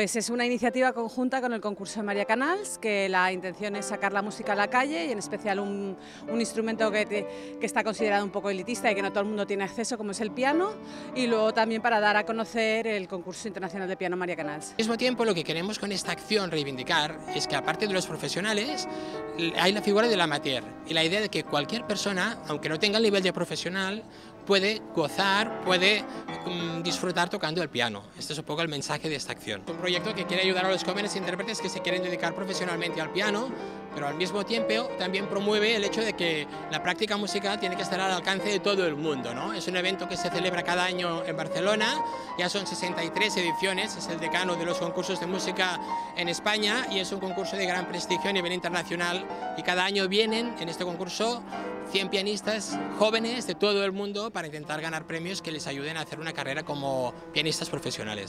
Pues es una iniciativa conjunta con el concurso de María Canals, que la intención es sacar la música a la calle y en especial un instrumento que está considerado un poco elitista y que no todo el mundo tiene acceso, como es el piano, y luego también para dar a conocer el concurso internacional de piano María Canals. Al mismo tiempo, lo que queremos con esta acción reivindicar es que aparte de los profesionales hay la figura del amateur y la idea de que cualquier persona, aunque no tenga el nivel de profesional, puede gozar, puede disfrutar tocando el piano. Este es un poco el mensaje de esta acción. Un proyecto que quiere ayudar a los jóvenes intérpretes que se quieren dedicar profesionalmente al piano, pero al mismo tiempo también promueve el hecho de que la práctica musical tiene que estar al alcance de todo el mundo, ¿no? Es un evento que se celebra cada año en Barcelona, ya son 63 ediciones, es el decano de los concursos de música en España y es un concurso de gran prestigio a nivel internacional, y cada año vienen en este concurso 100 pianistas jóvenes de todo el mundo para intentar ganar premios que les ayuden a hacer una carrera como pianistas profesionales.